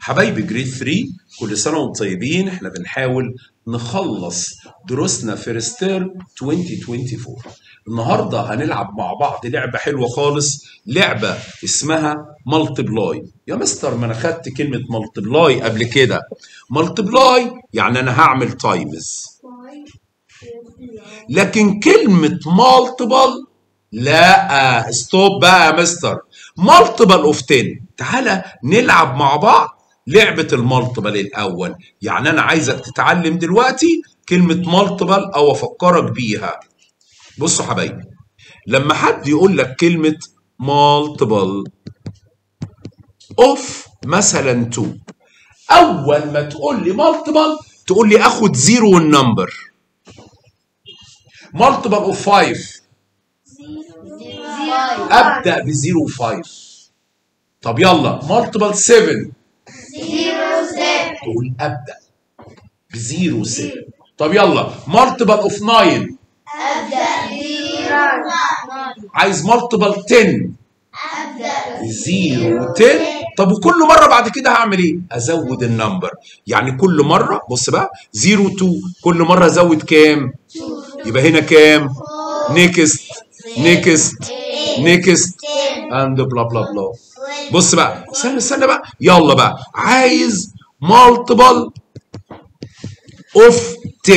حبايبي جريد 3، كل سنة وانتم طيبين. احنا بنحاول نخلص دروسنا في فيرست تيرم 2024. النهارده هنلعب مع بعض لعبة حلوة خالص، لعبة اسمها مالتبلاي. يا مستر ما انا خدت كلمة مالتبلاي قبل كده. مالتبلاي يعني انا هعمل تايمز، لكن كلمة مالتبل لا. ستوب بقى يا مستر. مالتبل اوف 10، تعالى نلعب مع بعض لعبة المالتبل الأول. يعني أنا عايزك تتعلم دلوقتي كلمة مالتبل أو أفكرك بيها. بصوا حبايبي، لما حد يقول لك كلمة مالتبل اوف مثلا 2، أول ما تقول لي مالتبل تقول لي آخد زيرو والنمبر. مالتبل اوف 5 أبدأ بزيرو وفايف. طب يلا مالتبل 7 تقول أبدأ بزيرو 7. طب يلا مالتبل اوف 9 أبدأ بزيرو 9. عايز مالتبل 10 أبدأ بزيرو 10. طب وكل مرة بعد كده هعمل إيه؟ أزود النمبر. يعني كل مرة بص بقى زيرو 2، كل مرة أزود كام؟ 2. يبقى هنا كام؟ نيكست نيكست نيكست اند بلا بلا بلا. بص بقى، استنى بقى. يلا بقى عايز مالتيبل اوف 10،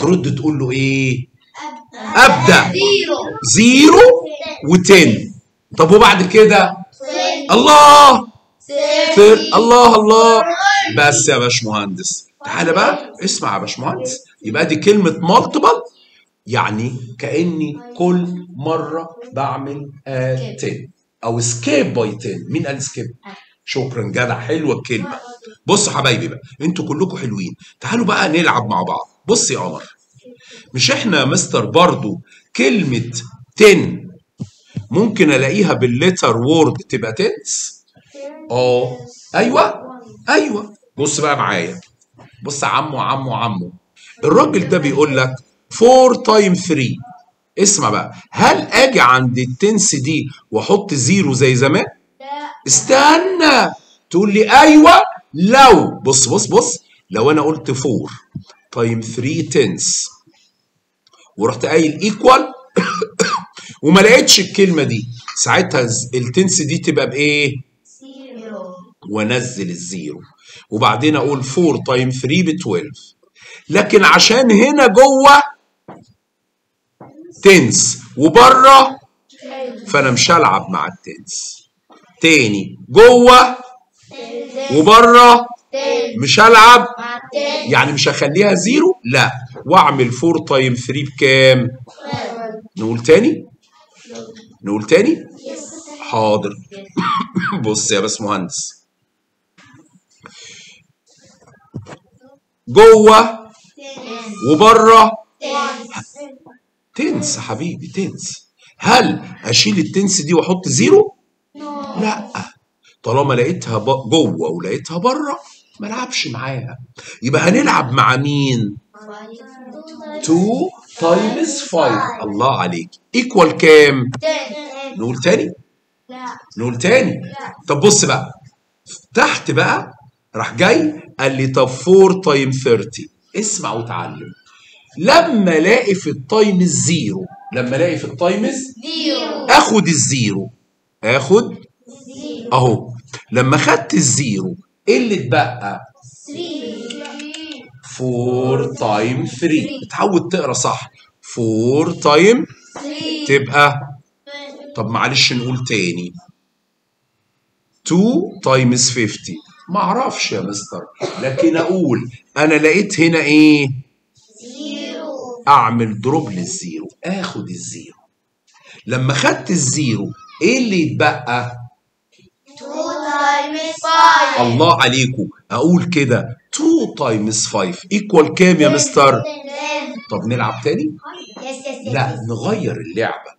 ترد تقول له ايه؟ ابدا زيرو و10. طب وبعد كده الله الله الله. بس يا باشمهندس تعالى بقى اسمع يا باشمهندس. يبقى دي كلمه مالتيبل، يعني كأني كل مرة بعمل اد 10 أو سكيب باي 10. مين قال سكيب؟ شكرا جدع، حلوة الكلمة. بصوا حبايبي بقى، أنتوا كلكم حلوين. تعالوا بقى نلعب مع بعض. بص يا قمر، مش إحنا يا مستر برضو كلمة 10 ممكن ألاقيها بالليتر وورد تبقى تنس؟ آه أيوه. بص بقى معايا، بص عمو الراجل ده بيقول لك 4 تايم 3. اسمع بقى، هل اجي عند التنس دي واحط زيرو زي زمان؟ لا، استنى. تقول لي ايوه لو بص لو انا قلت 4 تايم 3 تنس ورحت قايل ايكوال وما لقيتش الكلمه دي، ساعتها التنس دي تبقى بايه؟ زيرو، وانزل الزيرو وبعدين اقول 4 تايم 3 ب 12. لكن عشان هنا جوه تنس وبره، فانا مش هلعب مع التنس. تاني جوه وبره مش هلعب، يعني مش هخليها زيرو، لا، واعمل 4 تايم 3 بكام؟ نقول تاني حاضر. بص يا باشمهندس، جوه وبره تنس حبيبي تنس. هل اشيل التنس دي واحط زيرو؟ لا، طالما لقيتها جوه ولقيتها بره ما العبش معاها. يبقى هنلعب مع مين؟ 2 تايمز 5. الله عليك. ايكوال كام؟ 10. نقول تاني. طب بص بقى تحت بقى، راح جاي قال لي طب 4 تايم 30. اسمع وتعلم. لما الاقي في التايم الزيرو، اخد الزيرو، اهو. لما خدت الزيرو ايه اللي اتبقى؟ 4 تايم 3. اتعود تقرا صح. 4 تايم 3 تبقى. طب معلش نقول تاني 2 تايمز 50. معرفش يا مستر، لكن اقول انا لقيت هنا ايه؟ زيرو، اعمل دروب للزيرو، اخد الزيرو. لما خدت الزيرو ايه اللي يتبقى؟ 2 تايمز 5. الله عليكم. اقول كده 2 تايمز 5 ايكوال كام يا مستر؟ طب نلعب تاني؟ لا، نغير اللعبة.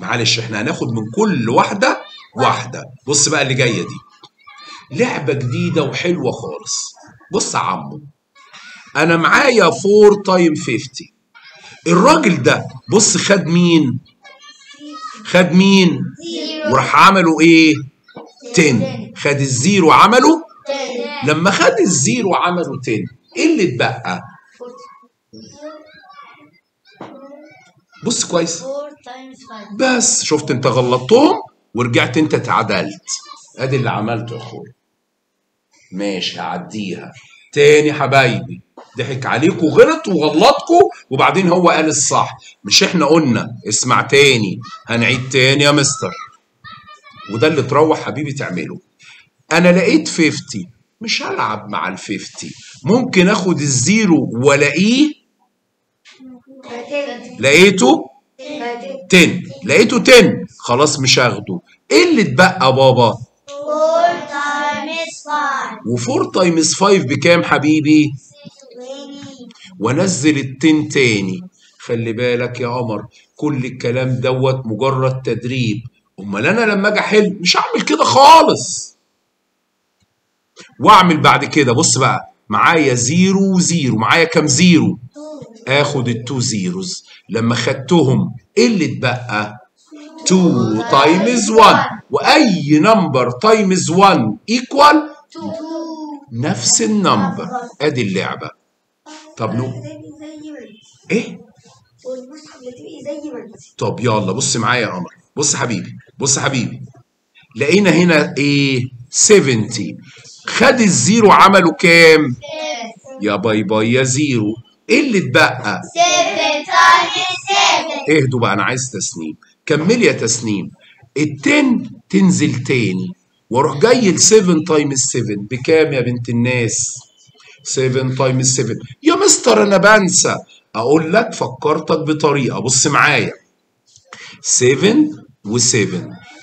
معلش احنا هناخد من كل واحدة واحدة. بص بقى اللي جاية دي لعبة جديدة وحلوة خالص. بص يا عمو، أنا معايا 4 تايم 50. الراجل ده بص خد مين؟ وراح عمله إيه؟ 10. خد الزيرو عمله لما خد الزيرو عمله تاني، ايه اللي اتبقى؟ بص كويس بس، شفت انت غلطتهم ورجعت انت اتعدلت، ادي اللي عملته يا اخويا. ماشي هعديها تاني حبايبي، ضحك عليكم وغلط وغلطكم وبعدين هو قال الصح، مش احنا قلنا اسمع تاني، هنعيد تاني يا مستر. وده اللي تروح حبيبي تعمله. انا لقيت 50، مش هلعب مع ال 50، ممكن اخد الزيرو والاقيه، لقيته 10، لقيته 10 خلاص مش هاخده. ايه اللي اتبقى بابا؟ 4 تايمز 5، و4 تايمز 5 بكام حبيبي؟ وانزل ال10 تاني. خلي بالك يا قمر كل الكلام دوت مجرد تدريب، امال انا لما اجي احل مش هعمل كده خالص، واعمل بعد كده. بص بقى معايا 0 و0، معايا كام زيرو؟ اخد ال2 زيروز، لما خدتهم ايه اللي اتبقى؟ 2 تايمز 1، واي نمبر تايمز 1 ايكوال 2، نفس النمبر. ادي اللعبه. طب نو ايه؟ طب يلا بص معايا يا قمر، بص حبيبي، بص حبيبي، لقينا هنا ايه؟ 70. خد الزيرو عمله كام؟ يا باي باي يا زيرو. ايه اللي اتبقى؟ 7 تايمز 7. اهدوا بقى، انا عايز تسنيم، كملي يا تسنيم. ال10 تنزل تاني واروح جاي ل7 تايمز 7 بكام يا بنت الناس؟ 7 تايمز 7. يا مستر انا بنسى، اقول لك فكرتك بطريقه، بص معايا 7 و7،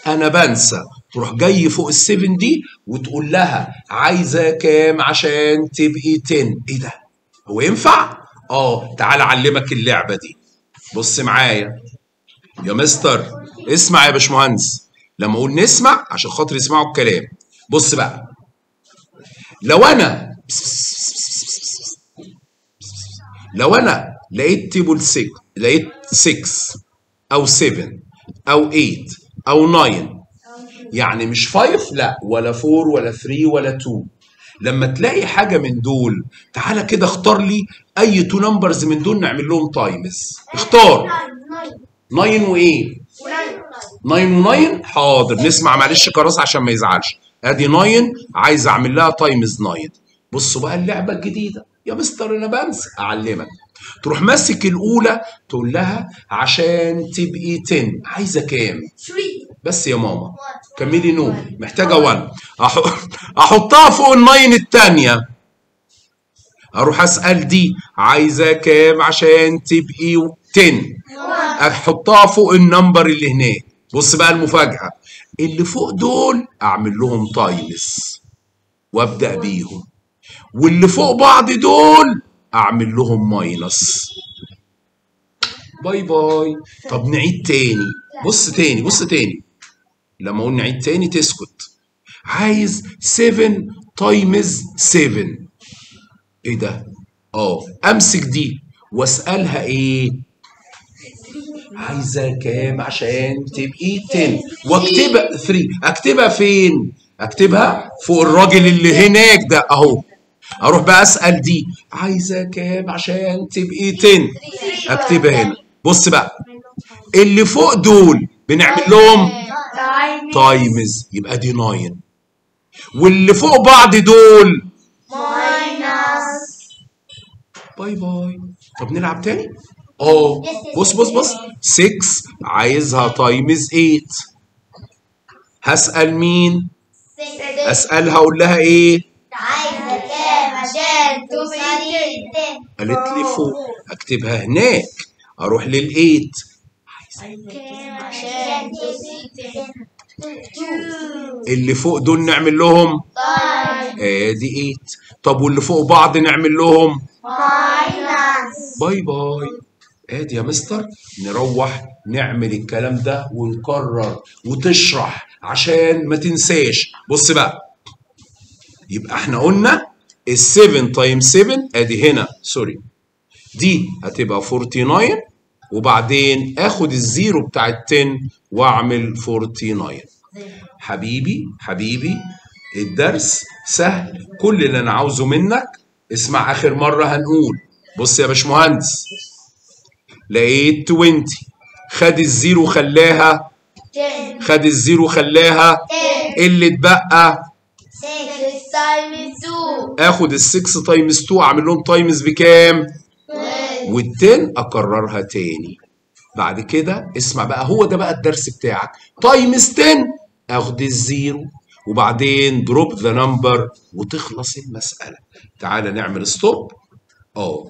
انا بنسى، تروح جاي فوق ال7 دي وتقول لها عايزه كام عشان تبقي 10؟ ايه ده؟ هو ينفع؟ اه تعال اعلمك اللعبه دي. بص معايا يا مستر، اسمع يا باشمهندس، لما اقول نسمع عشان خاطر يسمعوا الكلام. بص بقى، لو انا لقيت تيبل 6، لقيت 6 او 7 او 8 او 9، يعني مش 5 لا ولا 4 ولا 3 ولا 2، لما تلاقي حاجه من دول تعالى كده اختار لي اي 2 نمبرز من دول نعمل لهم تايمز. اختار 9 وايه؟ 9 و9. حاضر نسمع، معلش كراسه عشان ما يزعلش. ادي 9 عايز اعمل لها تايمز 9. بصوا بقى اللعبه الجديده، يا مستر انا بنسى، اعلمك. تروح ماسك الاولى تقول لها عشان تبقي 10 عايزه كام؟ 3 بس يا ماما، كملي نو، محتاجه 1. احطها فوق ال9 الثانيه، اروح اسال دي عايزه كام عشان تبقي 10؟ احطها فوق النمبر اللي هناك. بص بقى المفاجاه، اللي فوق دول اعمل لهم تايمز وابدا بيهم، واللي فوق بعض دول اعمل لهم ماينس. باي باي. طب نعيد تاني، بص تاني، بص تاني، لما اقول نعيد تاني تسكت. عايز 7 تايمز 7. ايه ده؟ اه امسك دي واسالها ايه؟ عايزه كام عشان تبقي 10؟ واكتبها 3. اكتبها فين؟ اكتبها فوق الراجل اللي هناك ده اهو. اروح بقى اسال دي عايزه كام عشان تبقي 10؟ اكتبها هنا. بص بقى اللي فوق دول بنعمل لهم تايمز، يبقى دي 9، واللي فوق بعض دول ماينس. باي باي. طب نلعب تاني. اه بص بص بص، 6 عايزها تايمز 8، هسال مين؟ اسالها اقول لها ايه؟ عايزه كام عشان توصلي 10؟ قالت لي فوق، اكتبها هناك. اروح لل8 عايزه كام عشان توصلي 10؟ اللي فوق دول نعمل لهم ادي 8. طب واللي فوق بعض نعمل لهم ماينس. باي باي. ادي يا مستر، نروح نعمل الكلام ده ونكرر وتشرح عشان ما تنساش. بص بقى، يبقى احنا قلنا ال7 تايمز 7 ادي هنا، سوري دي هتبقى 49، وبعدين اخد الزيرو بتاع 10 واعمل 49. حبيبي حبيبي الدرس سهل، كل اللي انا عاوزه منك اسمع اخر مره هنقول. بص يا باشمهندس، لقيت 20 خد الزيرو خلاها، خد الزيرو خلاها، اللي اتبقى 6 تايمز 2، اخد ال6 تايمز 2 اعمل لهم تايمز بكام؟ والتن اكررها تاني. بعد كده اسمع بقى، هو ده بقى الدرس بتاعك، تايمز 10 اخد الزيرو وبعدين دروب ذا نمبر وتخلص المساله. تعالى نعمل ستوب.